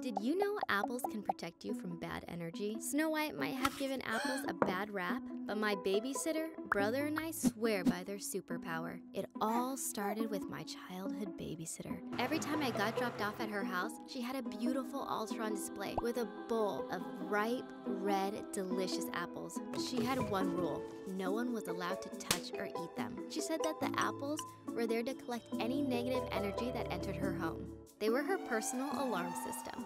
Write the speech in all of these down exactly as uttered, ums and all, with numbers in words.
Did you know apples can protect you from bad energy? Snow White might have given apples a bad rap, but my babysitter, brother, and I swear by their superpower. It all started with my childhood babysitter. Every time I got dropped off at her house, she had a beautiful altar on display with a bowl of ripe, red, delicious apples. She had one rule: no one was allowed to touch or eat them. She said that the apples were there to collect any negative energy that entered her home. They were her personal alarm system.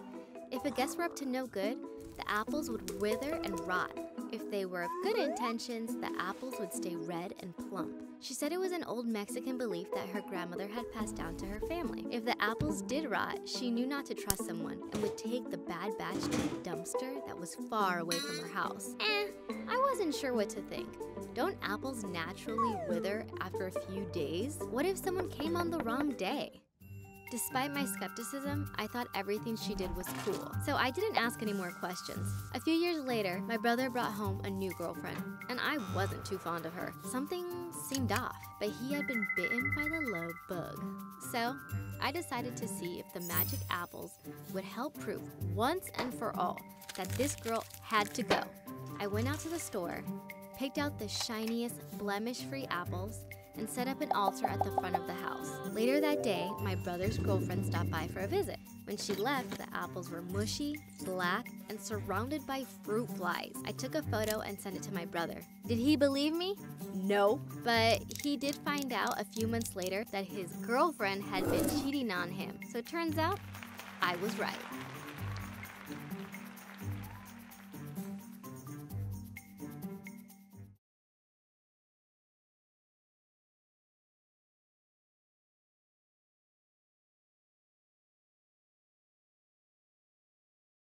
If the guests were up to no good, the apples would wither and rot. If they were of good intentions, the apples would stay red and plump. She said it was an old Mexican belief that her grandmother had passed down to her family. If the apples did rot, she knew not to trust someone and would take the bad batch to the dumpster that was far away from her house. Eh, I wasn't sure what to think. Don't apples naturally wither after a few days? What if someone came on the wrong day? Despite my skepticism, I thought everything she did was cool, so I didn't ask any more questions. A few years later, my brother brought home a new girlfriend, and I wasn't too fond of her. Something seemed off, but he had been bitten by the low bug. So I decided to see if the magic apples would help prove once and for all that this girl had to go. I went out to the store, picked out the shiniest, blemish-free apples, and set up an altar at the front of the house. Later that day, my brother's girlfriend stopped by for a visit. When she left, the apples were mushy, black, and surrounded by fruit flies. I took a photo and sent it to my brother. Did he believe me? No. But he did find out a few months later that his girlfriend had been cheating on him. So it turns out, I was right.